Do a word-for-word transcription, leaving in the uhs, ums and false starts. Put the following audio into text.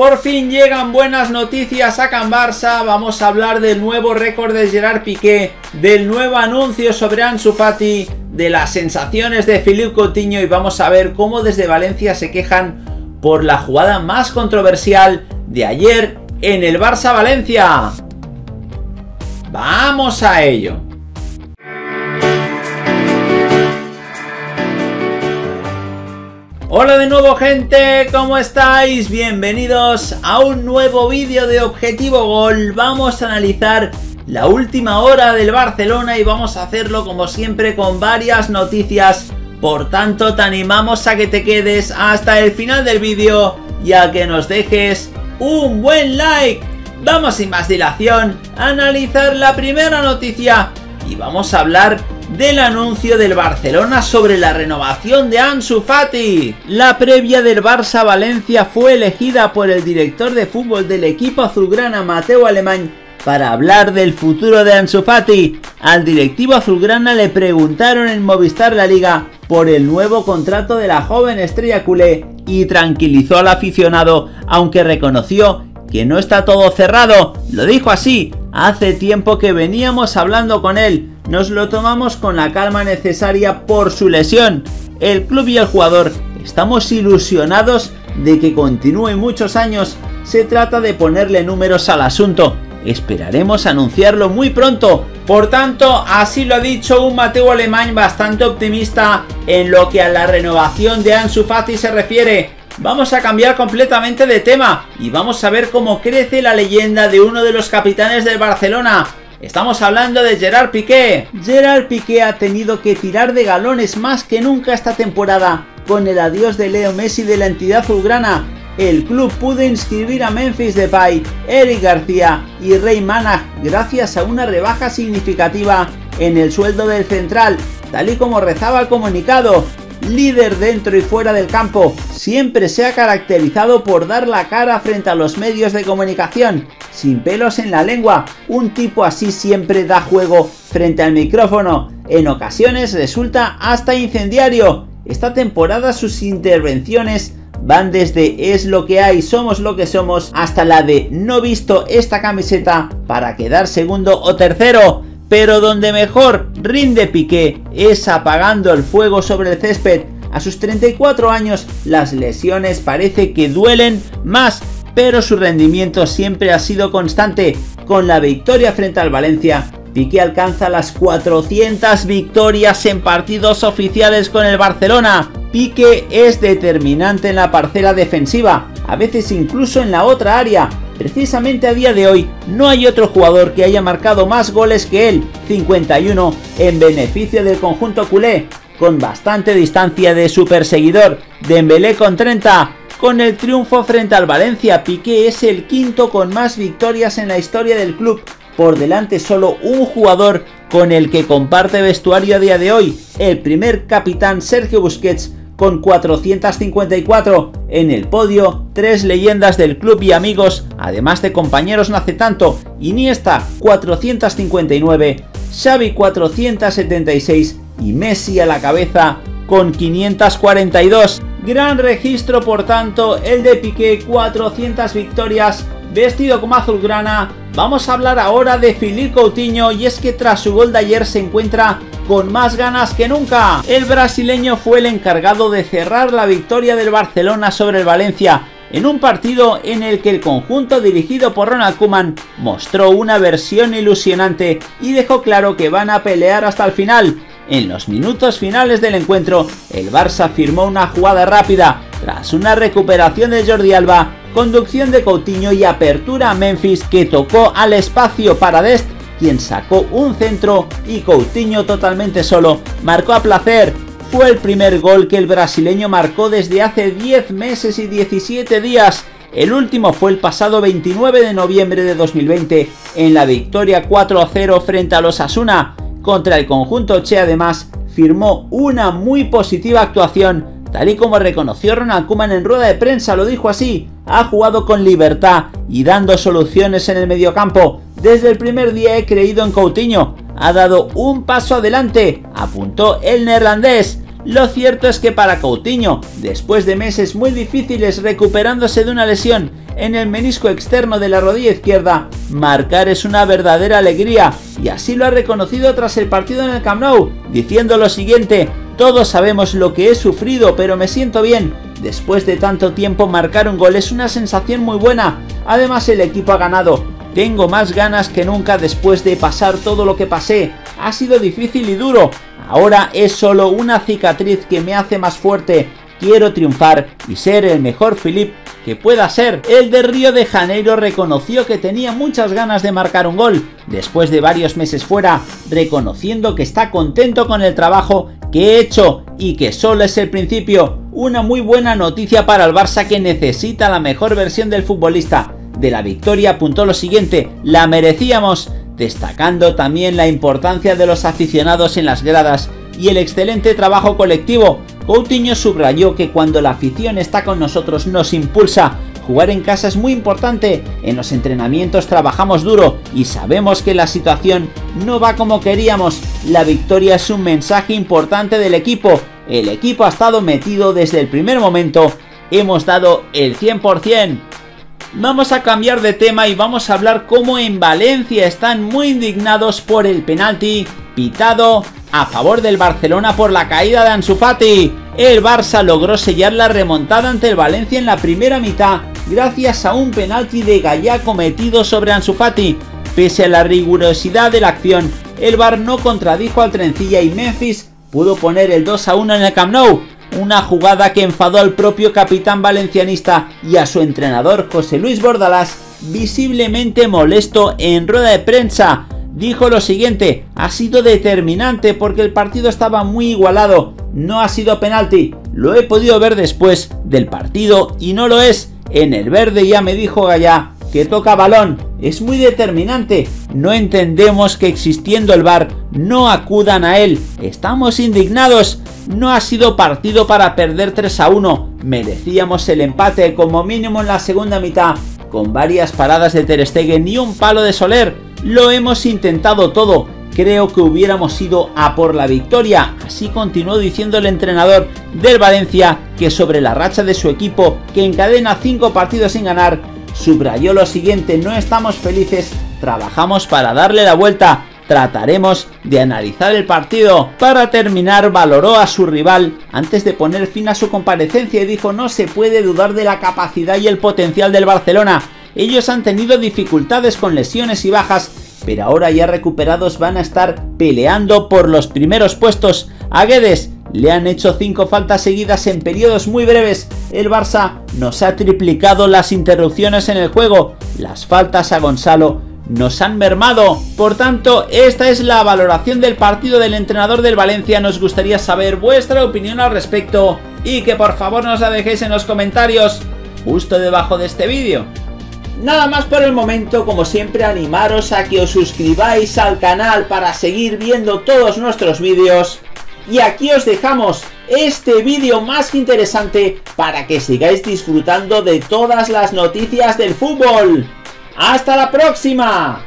Por fin llegan buenas noticias a Can Barça. Vamos a hablar del nuevo récord de Gerard Piqué, del nuevo anuncio sobre Ansu Fati, de las sensaciones de Philippe Coutinho y vamos a ver cómo desde Valencia se quejan por la jugada más controversial de ayer en el Barça-Valencia. ¡Vamos a ello! Hola de nuevo gente, ¿cómo estáis? Bienvenidos a un nuevo vídeo de Objetivo Gol. Vamos a analizar la última hora del Barcelona y vamos a hacerlo como siempre con varias noticias. Por tanto, te animamos a que te quedes hasta el final del vídeo y a que nos dejes un buen like. Vamos sin más dilación a analizar la primera noticia y vamos a hablar del anuncio del Barcelona sobre la renovación de Ansu Fati. La previa del Barça-Valencia fue elegida por el director de fútbol del equipo azulgrana, Mateu Alemany, para hablar del futuro de Ansu Fati. Al directivo azulgrana le preguntaron en Movistar La Liga por el nuevo contrato de la joven estrella culé y tranquilizó al aficionado, aunque reconoció que no está todo cerrado. Lo dijo así: hace tiempo que veníamos hablando con él, nos lo tomamos con la calma necesaria por su lesión. El club y el jugador estamos ilusionados de que continúe muchos años, se trata de ponerle números al asunto. Esperaremos anunciarlo muy pronto. Por tanto, así lo ha dicho un Mateu Alemany bastante optimista en lo que a la renovación de Ansu Fati se refiere. Vamos a cambiar completamente de tema y vamos a ver cómo crece la leyenda de uno de los capitanes del Barcelona. Estamos hablando de Gerard Piqué. Gerard Piqué ha tenido que tirar de galones más que nunca esta temporada. Con el adiós de Leo Messi de la entidad azulgrana, el club pudo inscribir a Memphis Depay, Eric García y Ray Manag gracias a una rebaja significativa en el sueldo del central, tal y como rezaba el comunicado. Líder dentro y fuera del campo, siempre se ha caracterizado por dar la cara frente a los medios de comunicación, sin pelos en la lengua. Un tipo así siempre da juego frente al micrófono, en ocasiones resulta hasta incendiario. Esta temporada sus intervenciones van desde "es lo que hay, somos lo que somos" hasta la de "no visto esta camiseta para quedar segundo o tercero". Pero donde mejor rinde Piqué es apagando el fuego sobre el césped. A sus treinta y cuatro años las lesiones parece que duelen más, pero su rendimiento siempre ha sido constante. Con la victoria frente al Valencia, Piqué alcanza las cuatrocientas victorias en partidos oficiales con el Barcelona. Piqué es determinante en la parcela defensiva, a veces incluso en la otra área. Precisamente a día de hoy no hay otro jugador que haya marcado más goles que él, cincuenta y uno en beneficio del conjunto culé, con bastante distancia de su perseguidor, Dembélé, con treinta. Con el triunfo frente al Valencia, Piqué es el quinto con más victorias en la historia del club, por delante solo un jugador con el que comparte vestuario a día de hoy, el primer capitán Sergio Busquets, con cuatrocientas cincuenta y cuatro. En el podio, tres leyendas del club y amigos, además de compañeros no hace tanto: Iniesta cuatrocientas cincuenta y nueve, Xavi cuatrocientas setenta y seis y Messi a la cabeza con quinientas cuarenta y dos. Gran registro por tanto el de Piqué, cuatrocientas victorias vestido como azulgrana. Vamos a hablar ahora de Philippe Coutinho, y es que tras su gol de ayer se encuentra con más ganas que nunca. El brasileño fue el encargado de cerrar la victoria del Barcelona sobre el Valencia, en un partido en el que el conjunto dirigido por Ronald Koeman mostró una versión ilusionante y dejó claro que van a pelear hasta el final. En los minutos finales del encuentro, el Barça firmó una jugada rápida tras una recuperación de Jordi Alba, conducción de Coutinho y apertura a Memphis, que tocó al espacio para Dest, quien sacó un centro, y Coutinho, totalmente solo, marcó a placer. Fue el primer gol que el brasileño marcó desde hace diez meses y diecisiete días. El último fue el pasado veintinueve de noviembre de dos mil veinte, en la victoria cuatro a cero frente a los Asuna. Contra el conjunto che, además, firmó una muy positiva actuación, tal y como reconoció Ronald Koeman en rueda de prensa. Lo dijo así: ha jugado con libertad y dando soluciones en el mediocampo. Desde el primer día he creído en Coutinho, ha dado un paso adelante, apuntó el neerlandés. Lo cierto es que para Coutinho, después de meses muy difíciles recuperándose de una lesión, en el menisco externo de la rodilla izquierda. Marcar es una verdadera alegría y así lo ha reconocido tras el partido en el Camp Nou, diciendo lo siguiente: todos sabemos lo que he sufrido, pero me siento bien. Después de tanto tiempo marcar un gol es una sensación muy buena, además el equipo ha ganado. Tengo más ganas que nunca después de pasar todo lo que pasé, ha sido difícil y duro. Ahora es solo una cicatriz que me hace más fuerte. Quiero triunfar y ser el mejor Philippe que pueda ser. El de Río de Janeiro reconoció que tenía muchas ganas de marcar un gol después de varios meses fuera, reconociendo que está contento con el trabajo que he hecho y que solo es el principio. Una muy buena noticia para el Barça, que necesita la mejor versión del futbolista. De la victoria apuntó lo siguiente: la merecíamos, destacando también la importancia de los aficionados en las gradas y el excelente trabajo colectivo. Coutinho subrayó que cuando la afición está con nosotros nos impulsa. Jugar en casa es muy importante, en los entrenamientos trabajamos duro y sabemos que la situación no va como queríamos. La victoria es un mensaje importante del equipo. El equipo ha estado metido desde el primer momento, hemos dado el cien por cien. Vamos a cambiar de tema y vamos a hablar cómo en Valencia están muy indignados por el penalti pitado a favor del Barcelona por la caída de Ansu Fati. El Barça logró sellar la remontada ante el Valencia en la primera mitad gracias a un penalti de Gayà cometido sobre Ansu Fati. Pese a la rigurosidad de la acción, el V A R no contradijo al Trencilla y Memphis pudo poner el dos a uno en el Camp Nou. Una jugada que enfadó al propio capitán valencianista y a su entrenador José Luis Bordalás, visiblemente molesto en rueda de prensa. Dijo lo siguiente: ha sido determinante porque el partido estaba muy igualado, no ha sido penalti, lo he podido ver después del partido y no lo es. En el verde ya me dijo Gayà que toca balón, es muy determinante, no entendemos que existiendo el V A R no acudan a él, estamos indignados, no ha sido partido para perder tres a uno, merecíamos el empate como mínimo en la segunda mitad, con varias paradas de Ter y un palo de Soler, lo hemos intentado todo, creo que hubiéramos ido a por la victoria. Así continuó diciendo el entrenador del Valencia, que sobre la racha de su equipo, que encadena cinco partidos sin ganar, subrayó lo siguiente: no estamos felices, trabajamos para darle la vuelta, trataremos de analizar el partido. Para terminar, valoró a su rival antes de poner fin a su comparecencia y dijo: no se puede dudar de la capacidad y el potencial del Barcelona, ellos han tenido dificultades con lesiones y bajas, pero ahora ya recuperados van a estar peleando por los primeros puestos. A Guedes le han hecho cinco faltas seguidas en periodos muy breves. El Barça nos ha triplicado las interrupciones en el juego. Las faltas a Gonzalo nos han mermado. Por tanto, esta es la valoración del partido del entrenador del Valencia. Nos gustaría saber vuestra opinión al respecto y que por favor nos la dejéis en los comentarios justo debajo de este vídeo. Nada más por el momento, como siempre animaros a que os suscribáis al canal para seguir viendo todos nuestros vídeos. Y aquí os dejamos este vídeo más que interesante para que sigáis disfrutando de todas las noticias del fútbol. ¡Hasta la próxima!